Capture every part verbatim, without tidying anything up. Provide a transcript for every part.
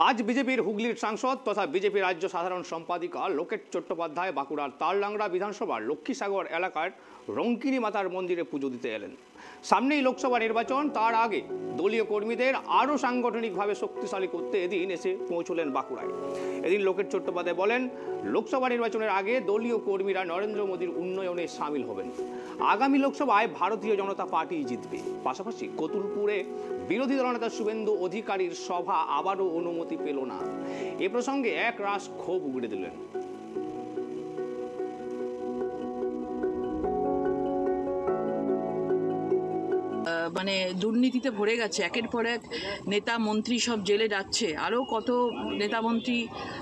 आज बीजेपीर हुगलिर सांसद तथा बीजेपी राज्य साधारण सम्पादिका लोकेट चट्टोपाध्याय बाँकुड़ार तारलांगड़ा विधानसभा लक्ष्मीसागर एलाकार रंकिनी मातार मंदिरे पुजो दिते एलेन। सामनेई लोकसभा निर्वाचन, तार आगे दलीय कर्मीदेर आरो सांगठनिकभावे शक्तिशाली करते एदिन एसे पौंछलेन बाँकुड़ाय। एदिन लोकेट चट्टोपाध्याय बोलेन, लोकसभा निर्वाचनेर आगे दलीय कर्मीरा नरेंद्र मोदिर उन्नयने सामिल हबेन। आगामी लोकसभाय भारतीय जनता पार्टी जितबे। पाशापाशि कतुलपुरे बिरोधी दलनेता सुबेंदु अधिकारीर सभा आबारो अनुमति पेल ना। ए प्रसंगे एक रास क्षोभ उगड़े दिलेन। माने दुर्नीतिते भरे गेছে, एकेर पर एक नेता मंत्री सब जेले जाচ্ছে। आरो कत नेता मंत्री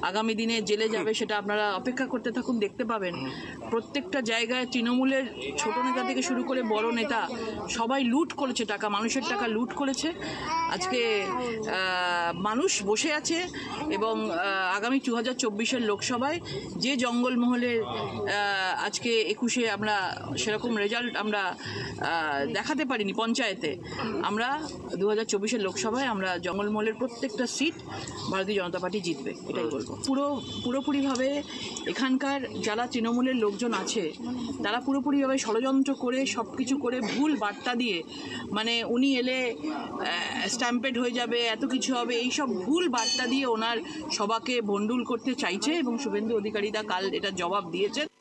आगामी दिने जेले जाबे सेटा आपनारा अपेक्षा करते थाकुन, देखते पाबेन। प्रत्येकटा जायगाय तृणमूलेर छोटो नेता थेके शुरू करे बड़ो नेता सबाई लूट करेছে टाका, मानुषेर टाका लूट करेছে। आजके मानुष बसे आछे एबं आगामी दो हज़ार चौबीस एर लोकसभाय जे जंगलमहलेर आजके इक्कीस ए आमरा सेरकम रेजाल्ट आमरा देखाते पारिनि। पंचायत दो हज़ार चौबीस लोकसभाय जंगलमहलेर प्रत्येकटा सीट भारतीय जनता पार्टी जितबे। पुरो पुरोपुरी भावे एखानकार जारा तृणमूलेर लोकजन आछे तारा पुरोपुरी भावे षड़यंत्र करे सबकिछु करे भूल बार्ता दिए, माने उनी एले स्टैम्पेड हये जाबे, एतो किछु होबे, एई सब भूल बार्ता दिए ओनार सभाके भंडुल करते चाइछे। एबं शुभेंदु अधिकारी दा काल एटा जवाब दिएछेन।